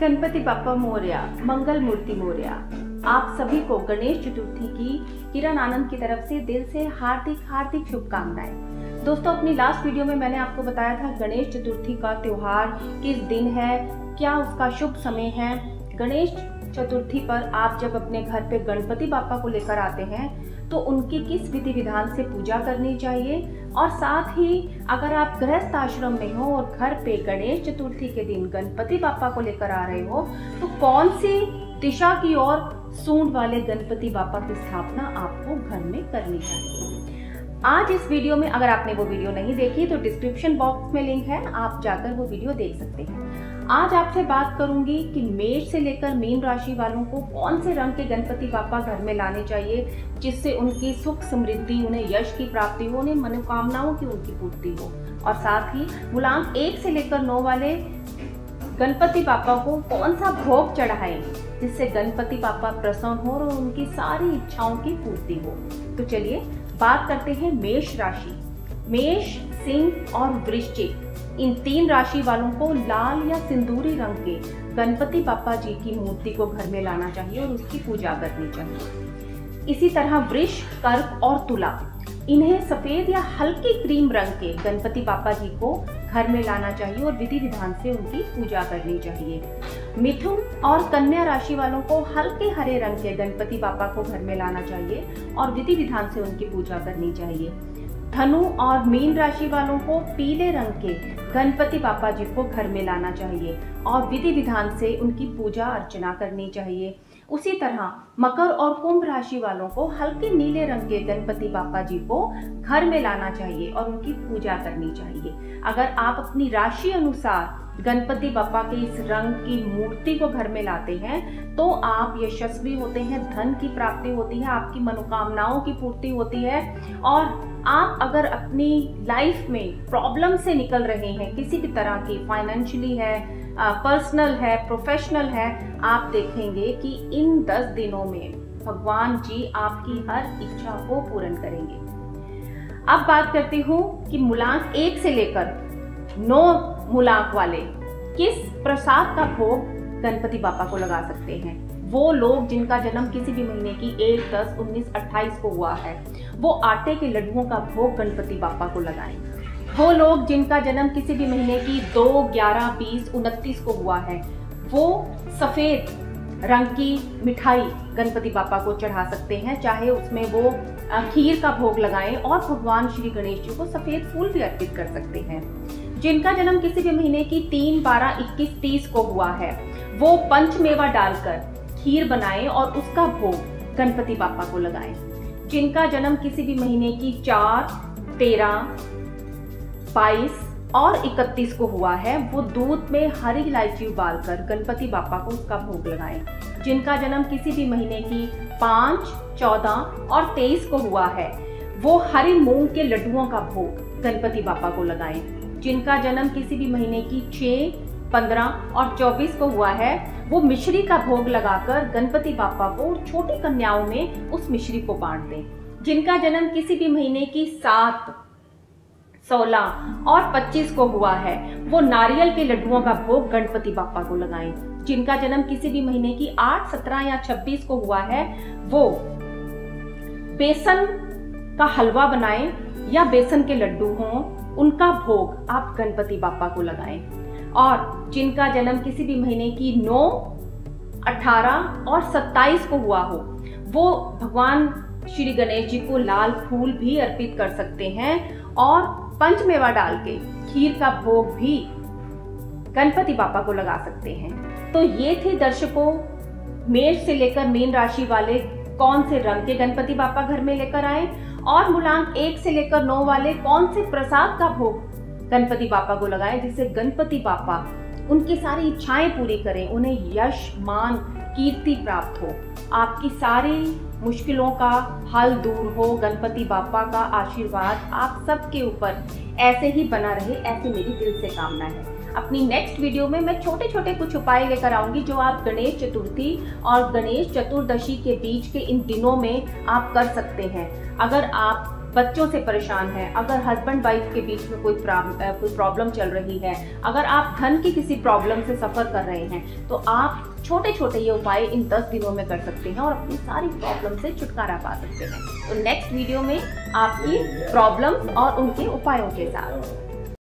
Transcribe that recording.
गणपति बाप्पा मोरया, मंगल मूर्ति मोरया। आप सभी को गणेश चतुर्थी की किरणानंद की तरफ से दिल से हार्दिक हार्दिक शुभकामनाएं। दोस्तों, अपनी लास्ट वीडियो में मैंने आपको बताया था गणेश चतुर्थी का त्योहार किस दिन है, क्या उसका शुभ समय है। गणेश चतुर्थी पर आप जब अपने घर पे गणपति बाप्पा को लेकर आते हैं तो उनकी किस विधि विधान से पूजा करनी चाहिए, और साथ ही अगर आप गृहस्थ आश्रम में हो और घर पे गणेश चतुर्थी के दिन गणपति बाप्पा को लेकर आ रहे हो तो कौन सी दिशा की ओर सूंड वाले गणपति बाप्पा की स्थापना आपको घर में करनी चाहिए। आज इस वीडियो में, अगर आपने वो वीडियो नहीं देखी तो डिस्क्रिप्शन बॉक्स में लिंक है, आप जाकर वो वीडियो देख सकते हैं। आज आपसे बात करूंगी कि मेष से लेकर मीन राशि वालों को कौन से रंग के गणपति बाप्पा घर में लाने चाहिए जिससे उनकी सुख समृद्धि, उन्हें यश की प्राप्ति हो, उन्हें मनोकामनाओं की उनकी पूर्ति हो। और साथ ही गुलाम 1 से लेकर 9 वाले गणपति बाप्पा को कौन सा भोग चढ़ाएंगे जिससे गणपति बाप्पा प्रसन्न हो और उनकी सारी इच्छाओं की पूर्ति हो। तो चलिए बात करते हैं मेष राशि। मेष, सिंह और वृश्चिक, इन 3 राशि वालों को लाल या सिंदूरी रंग के गणपति बाप्पा जी की मूर्ति को घर में लाना चाहिए और उसकी पूजा करनी चाहिए। इसी तरह वृष, कर्क और तुला, इन्हें सफेद या हल्की क्रीम रंग के गणपति बाप्पा जी को घर में लाना चाहिए और विधि विधान से उनकी पूजा करनी चाहिए। मिथुन और कन्या राशि वालों को हल्के हरे रंग के गणपति बाप्पा को घर में लाना चाहिए और विधि विधान से उनकी पूजा करनी चाहिए। धनु और मीन राशि वालों को पीले रंग के गणपति बाप्पा जी को घर में लाना चाहिए और विधि विधान से उनकी पूजा अर्चना करनी चाहिए। उसी तरह मकर और कुंभ राशि वालों को हल्के नीले रंग के गणपति बाप्पा जी को घर में लाना चाहिए और उनकी पूजा करनी चाहिए। अगर आप अपनी राशि अनुसार गणपति बाप्पा के इस रंग की मूर्ति को घर में लाते हैं तो आप यशस्वी होते हैं, धन की प्राप्ति होती है, आपकी मनोकामनाओं की पूर्ति होती है। और आप अगर अपनी लाइफ में प्रॉब्लम से निकल रहे हैं, किसी भी तरह की, फाइनेंशियली है, पर्सनल है, प्रोफेशनल है, आप देखेंगे कि इन 10 दिनों में भगवान जी आपकी हर इच्छा को पूर्ण करेंगे। अब बात करती हूँ कि मूलांक 1 से लेकर 9 मूलांक वाले किस प्रसाद का भोग गणपति बाप्पा को लगा सकते हैं। वो लोग जिनका जन्म किसी भी महीने की 1, 10, 19, 28 को हुआ है वो आटे के लड्डुओं का भोग गणपति बाप्पा को लगाएं। वो लोग जिनका जन्म किसी भी महीने की 2, 11, 20, 29 को हुआ है वो सफ़ेद रंग की मिठाई गणपति बाप्पा को चढ़ा सकते हैं, चाहे उसमें वो खीर का भोग लगाएं और भगवान श्री गणेश जी को सफ़ेद फूल भी अर्पित कर सकते हैं। जिनका जन्म किसी भी महीने की 3, 12, 21, 30 को हुआ है वो पंचमेवा डालकर खीर बनाएं और उसका भोग गणपति बाप्पा को लगाएं। जिनका जन्म किसी भी महीने की 4, 13, 22 और 31 को हुआ है वो दूध में हरी इलायची उबालकर गणपति बाप्पा को उसका भोग लगाएं। जिनका जन्म किसी भी महीने की 5, 14 और 23 को हुआ है वो हरी मूंग के लड्डुओं का भोग गणपति बाप्पा को लगाएं। जिनका जन्म किसी भी महीने की 6, 15 और 24 को हुआ है वो मिश्री का भोग लगाकर गणपति बाप्पा को और छोटी कन्याओं में उस मिश्री को बांट दें। जिनका जन्म किसी भी महीने की 7, 16 और 25 को हुआ है वो नारियल के लड्डुओं का भोग गणपति बाप्पा को लगाएं। जिनका जन्म किसी भी महीने की 8, 17 या 26 को हुआ है वो बेसन का हलवा बनाएं या बेसन के लड्डू हों, उनका भोग आप गणपति बाप्पा को लगाएं। और जिनका जन्म किसी भी महीने की 9, 18 और 27 को हुआ हो वो भगवान श्री गणेश जी को लाल फूल भी अर्पित कर सकते हैं और पंचमेवा डाल के खीर का भोग भी गणपति बाप्पा को लगा सकते हैं। तो ये थे दर्शकों मेष से लेकर मीन राशि वाले कौन से रंग के गणपति बाप्पा घर में लेकर आए और मूलांक 1 से लेकर 9 वाले कौन से प्रसाद का भोग गणपति बाप्पा को लगाएं जिससे गणपति बाप्पा उनकी सारी इच्छाएं पूरी करें, उन्हें यश, मान, कीर्ति प्राप्त हो, आपकी सारी मुश्किलों का हल दूर हो। गणपति बाप्पा का आशीर्वाद आप सबके ऊपर ऐसे ही बना रहे, ऐसी मेरी दिल से कामना है। अपनी नेक्स्ट वीडियो में मैं छोटे छोटे कुछ उपाय लेकर आऊंगी जो आप गणेश चतुर्थी और गणेश चतुर्दशी के बीच के इन दिनों में आप कर सकते हैं। अगर आप बच्चों से परेशान है, अगर हस्बैंड वाइफ के बीच में कोई प्रॉब्लम चल रही है, अगर आप धन की किसी प्रॉब्लम से सफ़र कर रहे हैं, तो आप छोटे छोटे ये उपाय इन 10 दिनों में कर सकते हैं और अपनी सारी प्रॉब्लम से छुटकारा पा सकते हैं। तो नेक्स्ट वीडियो में आपकी प्रॉब्लम्स और उनके उपायों के साथ